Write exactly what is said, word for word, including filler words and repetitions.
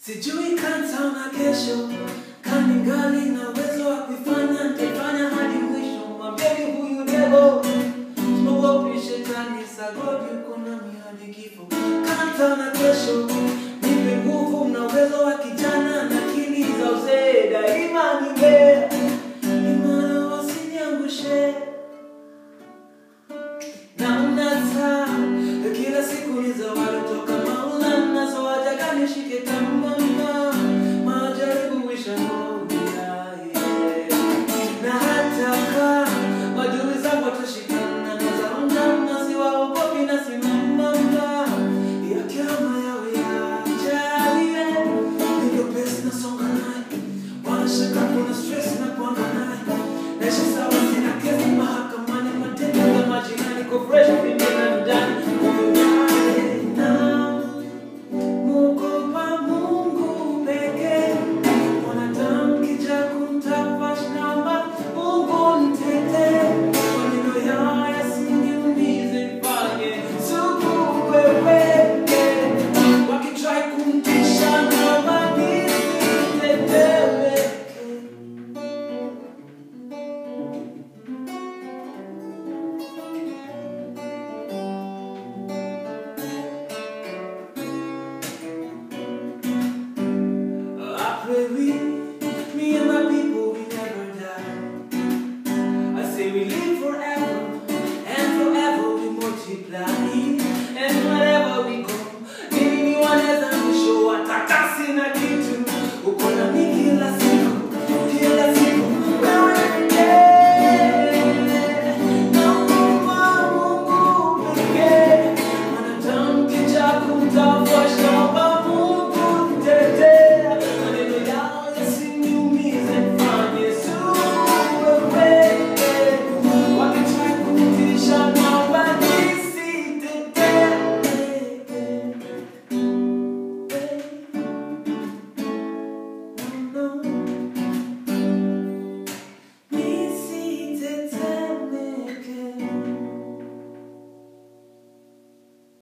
Sijui kanta na kesho, kaningali na wezo wa kufanya, nitafanya hadi mwisho. My baby huyu nebo, sikuogopi shetani, sababu kuna mihadi kifo. Kanta na kesho.